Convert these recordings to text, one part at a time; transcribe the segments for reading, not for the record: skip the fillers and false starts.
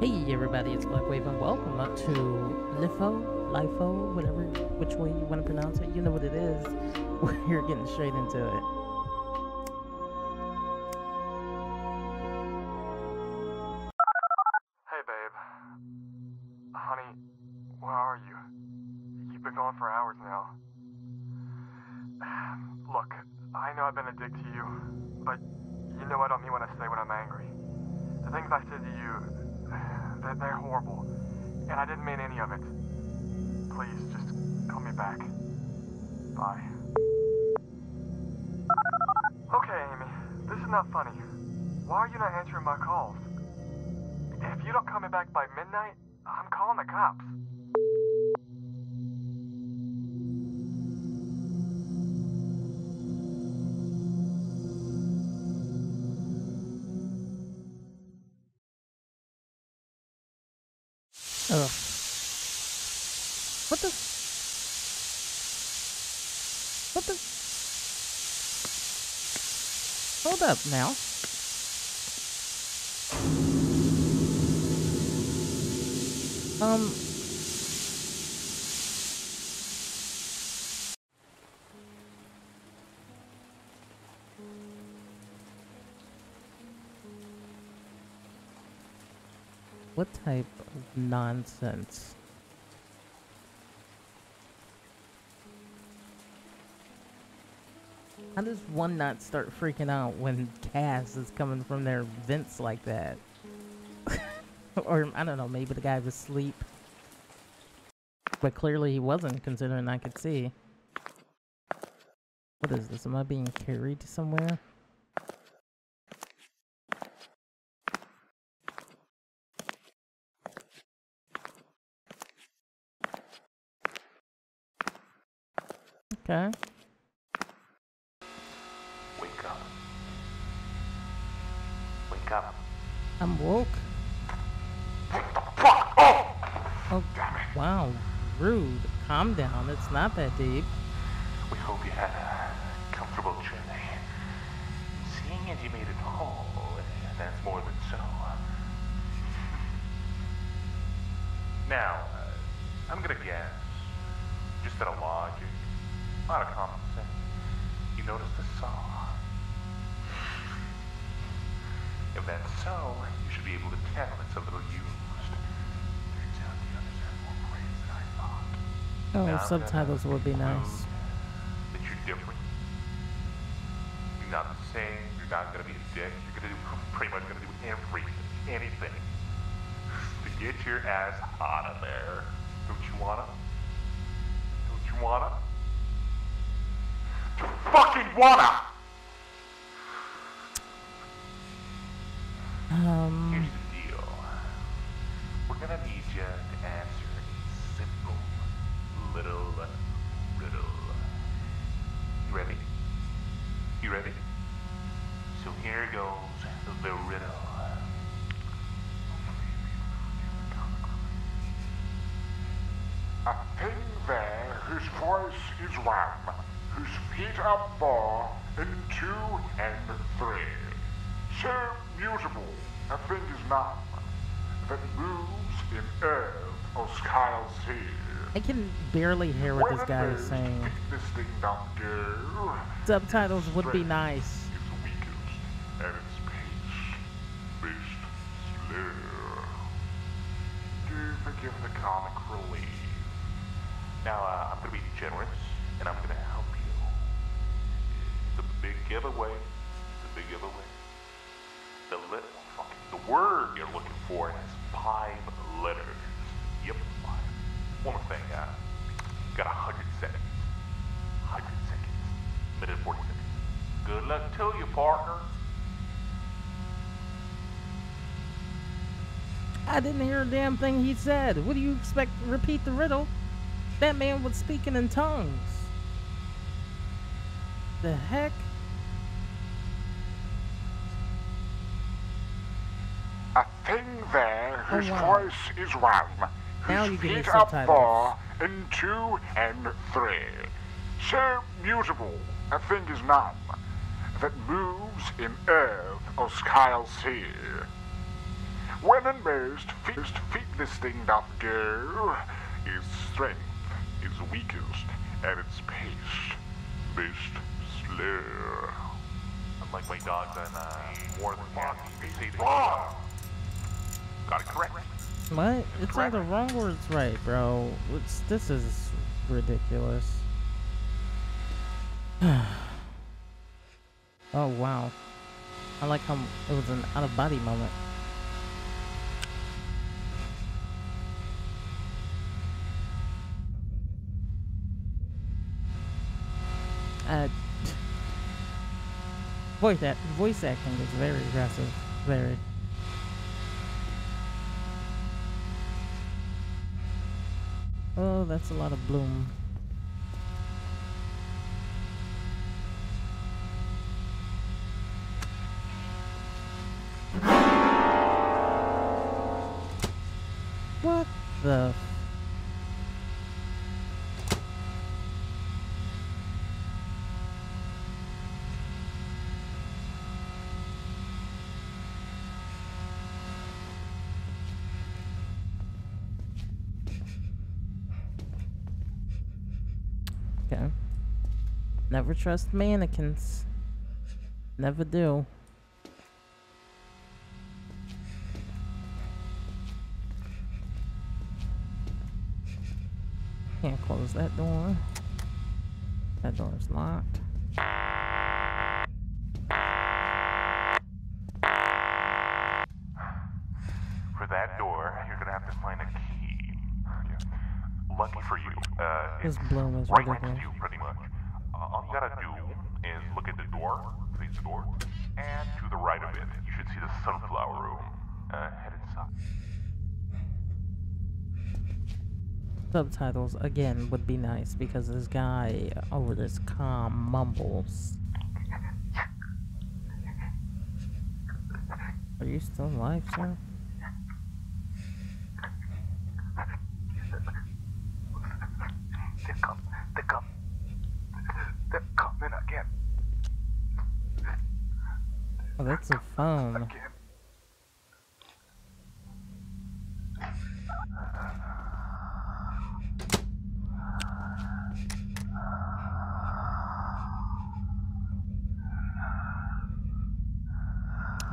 Hey everybody, it's BlackWave and welcome up to Lifo, whatever, which way you want to pronounce it, you know what it is. We're getting straight into it. Hey babe. Honey, where are you? You've been gone for hours now. Look, I know I've been a dick to you, but you know I don't mean what I say when I'm angry. The things I said to you, they're horrible, and I didn't mean any of it. Please, just call me back. Bye. Okay, Amy, this is not funny. Why are you not answering my calls? If you don't call me back by midnight, I'm calling the cops. Ugh. What the? Hold up now. What type of nonsense? How does one not start freaking out when Cass is coming from their vents like that? Or, I don't know, maybe the guy was asleep. But clearly he wasn't, considering I could see. What is this? Am I being carried somewhere? Okay. Wake up. Wake up. I'm woke. Wake the fuck up! Oh, damn it. Wow. Rude. Calm down. It's not that deep. We hope you had a comfortable journey. Seeing as you made it whole, that's more than so. Now, I'm gonna guess, just out of logic, a lot of common sense. You noticed the saw. If that's so, you should be able to tell it's a little used. Turns out the others have more praise than I thought. Oh, now, subtitles would be nice. That you're different. You're not the same. You're not gonna be a dick. You're gonna do pretty much anything to get your ass out of there. Don't you wanna? Don't you wanna? Fucking wanna. Here's the deal. We're gonna need you to answer a simple little riddle. You ready? You ready? So here goes the riddle. A thing there whose voice is one, whose feet are 4 and 2 and 3. So mutable, a thing is none, that moves in earth or sky or sea. I can barely hear what this guy is saying. This thing down there, subtitles would be nice. It's weakest, and its pace best slow. Do forgive the comic relief. Now, I'm gonna be generous, and I'm gonna help you. Giveaway, the big giveaway. The word you're looking for has 5 letters. Yep, 5. One more thing, you got 100 seconds. 100 seconds. Minute 40 seconds. Good luck to you, partner. I didn't hear a damn thing he said. What do you expect? Repeat the riddle? That man was speaking in tongues. The heck? A thing there whose voice is one, whose feet are 4 and 2 and 3. So mutable, a thing is none, that moves in earth or sky or sea. One and most fitness thing that go is strength, is weakest, and its pace most slow. Unlike my dogs and warlock, they say they wrong. Got it correct. What? It's either wrong or it's right, bro. This is ridiculous. Oh wow. I like how it was an out of body moment. Voice acting is very aggressive. Very. Oh, that's a lot of bloom. What the? Okay. Never trust mannequins. Never do. Can't close that door. That door is locked. For that door, you're gonna have to find a key. Yeah. Lucky for you, this bloom is right next to you, pretty much. All you gotta do is look at the door, face the door, and to the right of it, you should see the sunflower room. Head inside. Subtitles again would be nice because this guy over this comm mumbles. Are you still alive, sir? They're coming again. Oh, that's a phone. Again.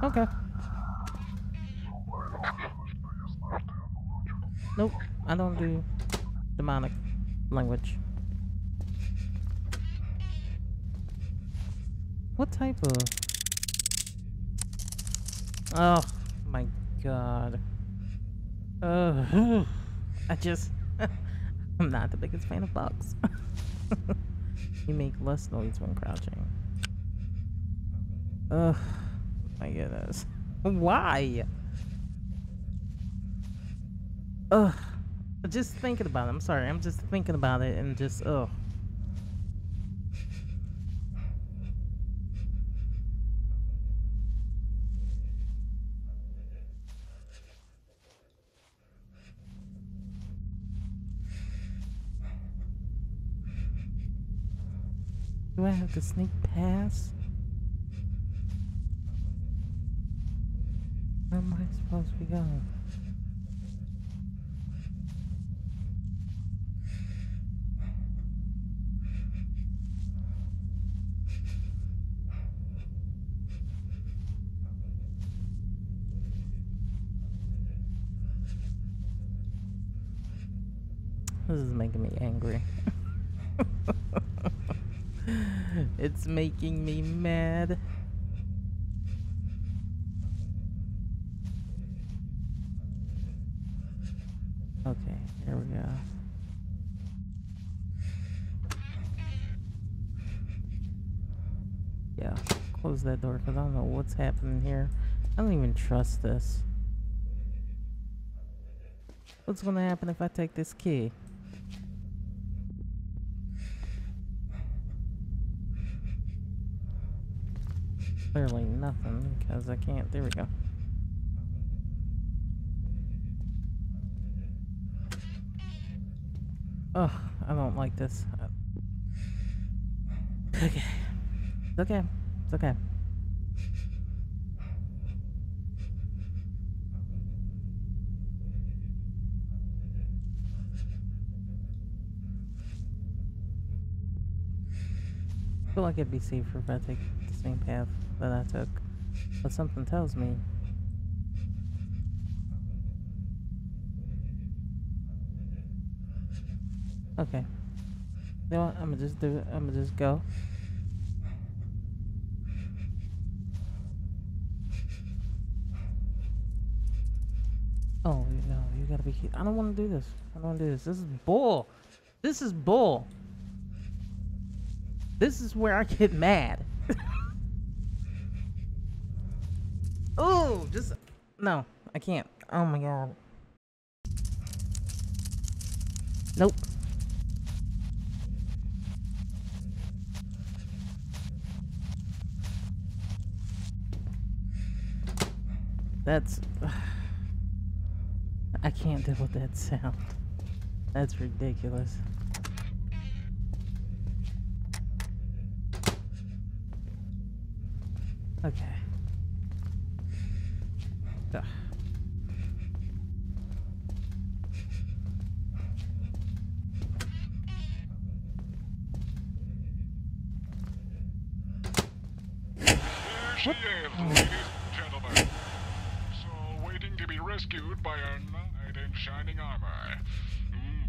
Okay. Nope, I don't do demonic language. What type of... Oh my god. I'm not the biggest fan of bugs. You make less noise when crouching. Ugh. My goodness. Why? Ugh. Just thinking about it. I'm sorry. I'm just thinking about it and just, ugh. Do I have to sneak past? Where am I supposed to be going? This is making me angry. It's making me mad. Okay, here we go. Yeah, close that door because I don't know what's happening here. I don't even trust this. What's gonna happen if I take this key? Clearly nothing because I can't. There we go. Oh, I don't like this. Okay. It's okay. It's okay. feel like it'd be safer if I take the same path that I took, but something tells me. Okay. You know what? I'm gonna just do it. I'm gonna just go. Oh no! You gotta be kidding. I don't want to do this. I don't want to do this. This is bull. This is bull. This is where I get mad. Oh, just no. I can't. Oh my god. Nope. That's... I can't deal with that sound. That's ridiculous. Okay. Ugh. There she is, ladies and gentlemen. So, waiting to be rescued by our knight in shining armor.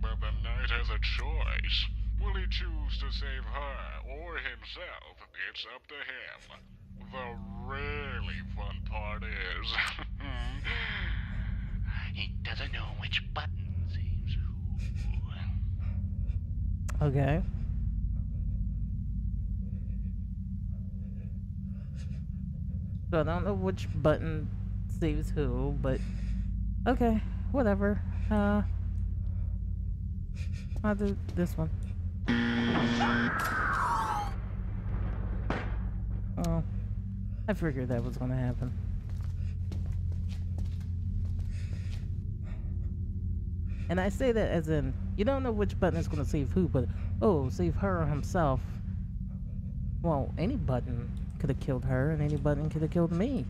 But the knight has a choice. Will he choose to save her or himself? It's up to him. The really fun part is... he doesn't know which button saves who. Okay. So I don't know which button saves who, but okay, whatever. I'll do this one. Oh, I figured that was gonna happen. And I say that as in, you don't know which button is gonna save who, but oh, save her or himself. Well, any button could have killed her, and any button could have killed me.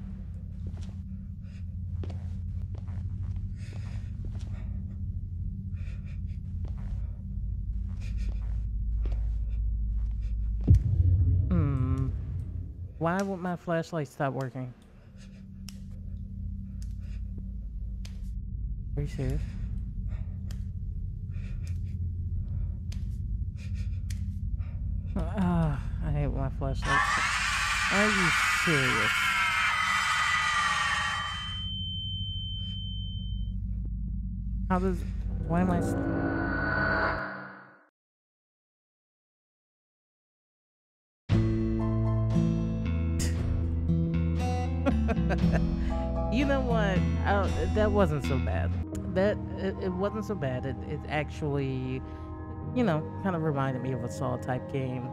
Why won't my flashlight stop working? Are you serious? I hate my flashlight. Are you serious? How does... Why am I... You know what? That wasn't so bad. That... It wasn't so bad. It actually... You know, kind of reminded me of a Saw-type game.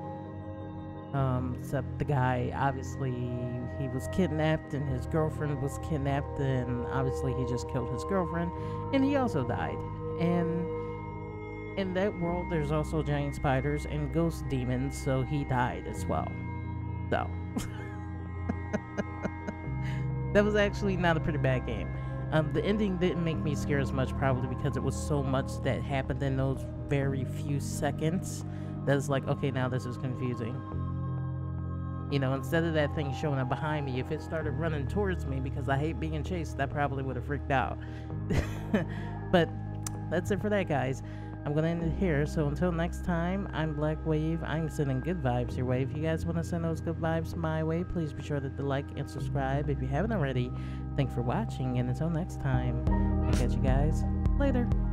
Except the guy, obviously, he was kidnapped and his girlfriend was kidnapped, and obviously he just killed his girlfriend, and he also died. And in that world, there's also giant spiders and ghost demons, so he died as well. So, that was actually not a pretty bad game. The ending didn't make me scared as much, probably because it was so much that happened in those very few seconds that it's like, okay, now this is confusing. You know, instead of that thing showing up behind me, if it started running towards me because I hate being chased, that probably would have freaked out. But that's it for that, guys. I'm going to end it here. So until next time, I'm BlackWave. I'm sending good vibes your way. If you guys want to send those good vibes my way, please be sure to like and subscribe if you haven't already. Thanks for watching, and until next time, I'll catch you guys later.